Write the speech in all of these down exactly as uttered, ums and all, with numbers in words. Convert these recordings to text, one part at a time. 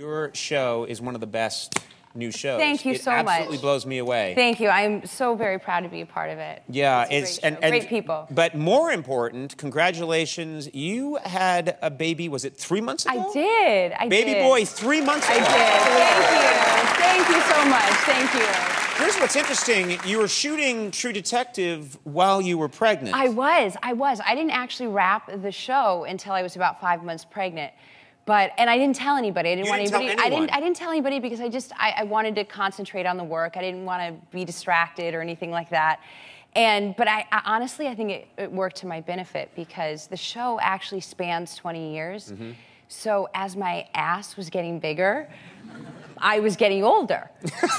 Your show is one of the best new shows. Thank you so much. It absolutely blows me away. Thank you. I'm so very proud to be a part of it. Yeah, it's, it's great, and, and great people. But more important, congratulations. You had a baby, was it three months ago? I did. I baby did. Baby boy, three months ago. I did. Thank you. Thank you so much. Thank you. Here's what's interesting. You were shooting True Detective while you were pregnant. I was. I was. I didn't actually wrap the show until I was about five months pregnant. But, and I didn't tell anybody. I didn't you want didn't anybody. Tell I didn't. I didn't tell anybody because I just I, I wanted to concentrate on the work. I didn't want to be distracted or anything like that. And but I, I honestly I think it, it worked to my benefit because the show actually spans twenty years. Mm-hmm. So as my ass was getting bigger, I was getting older. So it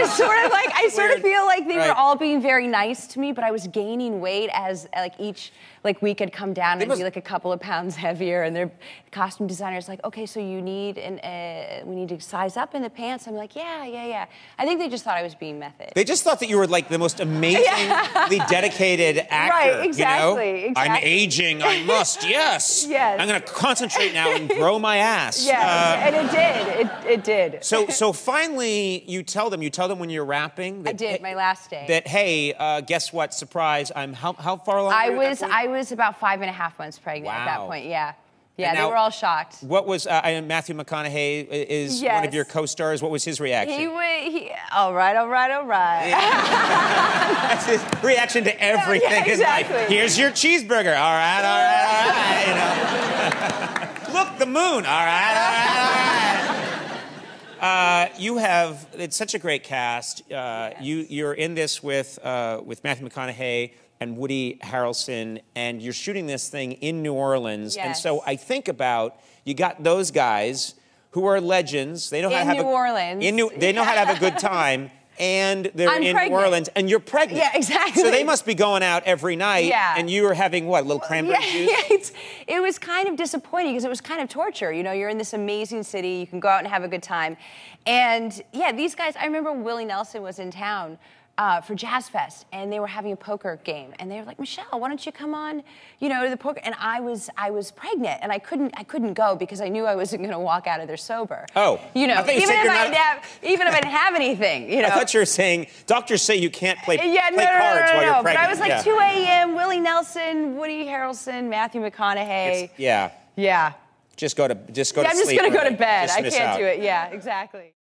was sort of like I sort Weird. of feel like they right. were all being very nice to me, but I was gaining weight as like each like week I'd come down and be like a couple of pounds heavier. And their costume designer's like, okay, so you need an uh, we need to size up in the pants. I'm like, yeah, yeah, yeah. I think they just thought I was being method. They just thought that you were like the most amazingly dedicated actor. Right, exactly. You know? Exactly. I'm aging. I must. Yes. Yes. I'm gonna concentrate now. And grow my ass. Yeah, uh, and it did. It, it did. So, so finally, you tell them. You tell them when you're rapping. That, I did. Hey, my last day. That hey, uh, guess what? Surprise! I'm how how far along? I was I was about five and a half months pregnant wow. at that point. Yeah, yeah. And they now, were all shocked. What was uh, I, Matthew McConaughey is yes. one of your co-stars. What was his reaction? He would. He, all right, all right, all right. That's his reaction to everything. Yeah, yeah, exactly. Like, here's your cheeseburger. All right, all right, all right. You know. Look, the moon, all right, all right, all right. Uh, you have, it's such a great cast. Uh, yes. you, you're in this with, uh, with Matthew McConaughey and Woody Harrelson, and you're shooting this thing in New Orleans. Yes. And so I think about, you got those guys who are legends. They know how in to have New a, Orleans. In New Orleans. They know how to have a good time. And they're I'm in pregnant. New Orleans, and you're pregnant. Yeah, exactly. So they must be going out every night, yeah. and you were having, what, a little cranberry yeah, juice? Yeah, it's, it was kind of disappointing, because it was kind of torture. You know, you're in this amazing city, you can go out and have a good time. And, yeah, these guys, I remember Willie Nelson was in town uh, for Jazz Fest, and they were having a poker game. And they were like, Michelle, why don't you come on, you know, to the poker? And I was, I was pregnant, and I couldn't, I couldn't go because I knew I wasn't going to walk out of there sober. Oh, you know, even if I didn't have, even if I didn't have anything, you know. I thought you were saying doctors say you can't play, yeah, play no, no, cards no, no, no, while you're no. pregnant. But I was like yeah. two A M Willie Nelson, Woody Harrelson, Matthew McConaughey. It's, yeah. Yeah. Just go to, just go yeah, to I'm sleep. I'm just going to go to bed. I can't out. do it. Yeah, exactly.